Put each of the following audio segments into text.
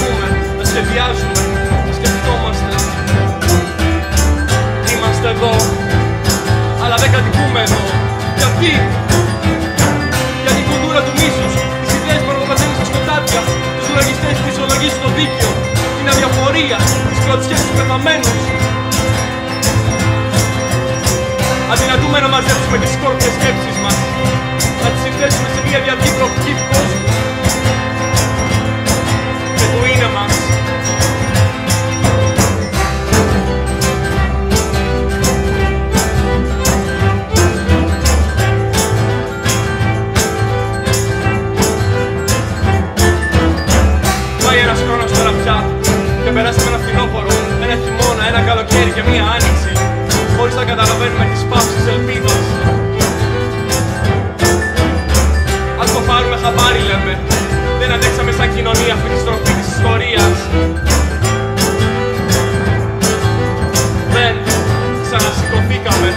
Προσπαθούμε να σε βιάζουμε, να σκεφτόμαστε. Είμαστε εδώ, αλλά δεν κατοικούμε εδώ. Γιατί? Για την κουλτούρα του μίσους, τις ιδέες που αναβαθαίνουν στα σκοτάδια, τους λογιστές της ολογής στο δίκαιο, την αδιαφορία, τις κλωτσιές στους πεθαμένους. Αδυνατούμε να μαζέψουμε τις σκόρπιες σκέψεις μας, να τις συνθέσουμε σε μια διαρκή προοπτική του κόσμου. Και περάσαμε ένα φθινόπορο, ένα χειμώνα, ένα καλοκαίρι και μία άνοιξη, χωρίς να καταλαβαίνουμε τις παύσεις ελπίδας. Ας το πάρουμε χαμπάρι, λέμε. Δεν αντέξαμε σαν κοινωνία αυτή τη στροφή της ιστορίας. Δεν ξανασηκωθήκαμε.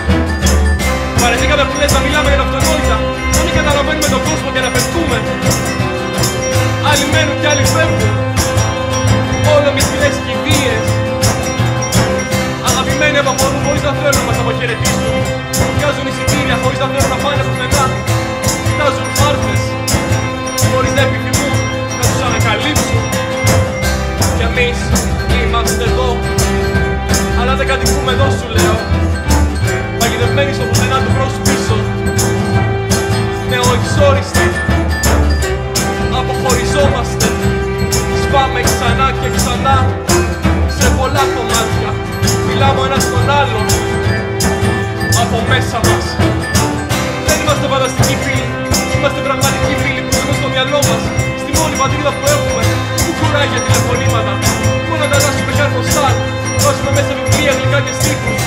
Βαρεθήκαμε που λες να μιλάμε για τα αυτονόητα, να μην καταλαβαίνουμε τον κόσμο και να πετούμε. Άλλοι μένουν και άλλοι φεύγουν. Όλο μικρές κηδείες. Αγαπημένοι αποχωρούν χωρίς να θέλουν να μας αποχαιρετήσουν. Βγάζουν εισιτήρια χωρίς να θέλουν να πάνε πουθενά. Κοιτάζουν χάρτες χωρίς να επιθυμούν να τους ανακαλύψουν. Κι εμείς είμαστε εδώ, αλλά δεν κατοικούμε εδώ, σου λέω. Παγιδευμένοι στο πουθενά του προς πίσω. Νεοεξόριστοι. Αποχωριζόμαστε. Πάμε ξανά και ξανά σε πολλά κομμάτια. Μιλάμε ένα στον άλλον από μέσα μας. Δεν είμαστε φανταστικοί φίλοι, είμαστε πραγματικοί φίλοι που ζούμε στο μυαλό μας, στη μόνη πατρίδα που έχουμε, που κουράγια τηλεφωνήματα. Μόνο να ανταλλάσσουμε κάποιο σαν, βάζουμε μέσα βιβλία, γλυκά και στίχους.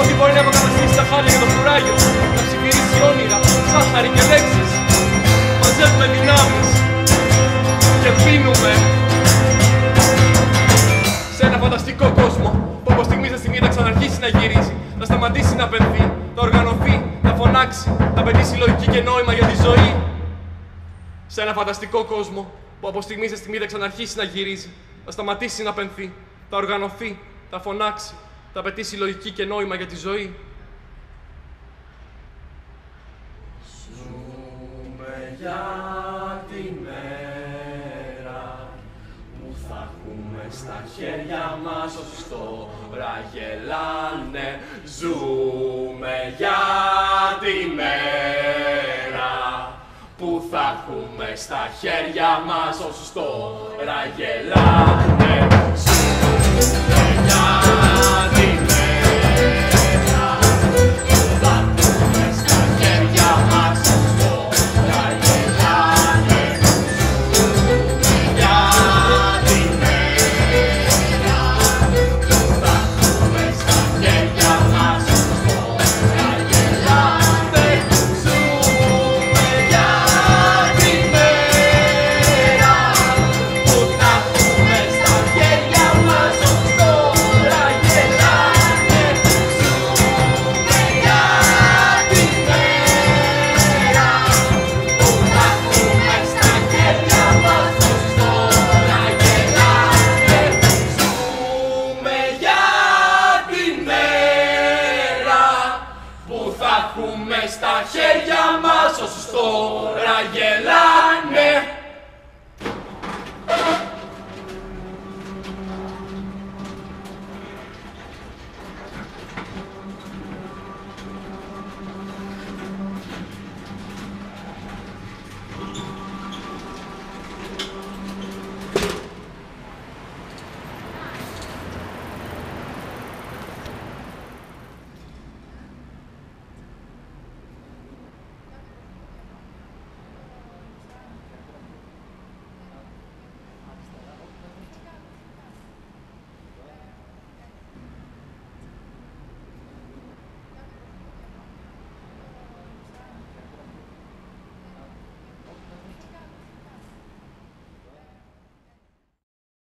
Ό,τι μπορεί να αποκαταστήσει τα χάλια και το κουράγιο, να ψιθυρίσει όνειρα, σάχαρη και λέξεις. Μαζεύουμε δυνάμεις και πίνουμε. Φανταστικό κόσμο που από στιγμή σε στιγμή θα ξαναρχίσει να γυρίζει, να σταματήσει να πενθεί, να οργανωθεί, να φωνάξει, να πετύσει λογική και νόημα για τη ζωή. Σε ένα φανταστικό κόσμο που από στιγμή σε στιγμή θα ξαναρχίσει να γυρίζει, να σταματήσει να πενθεί, να οργανωθεί, να φωνάξει, να πετύσει λογική και νόημα για τη ζωή. Ζούμε για τη μέρα που θα στα χέρια μας ως τώρα γελάνε. Ζούμε για τη μέρα που θα έχουμε στα χέρια μας ως τώρα γελάνε.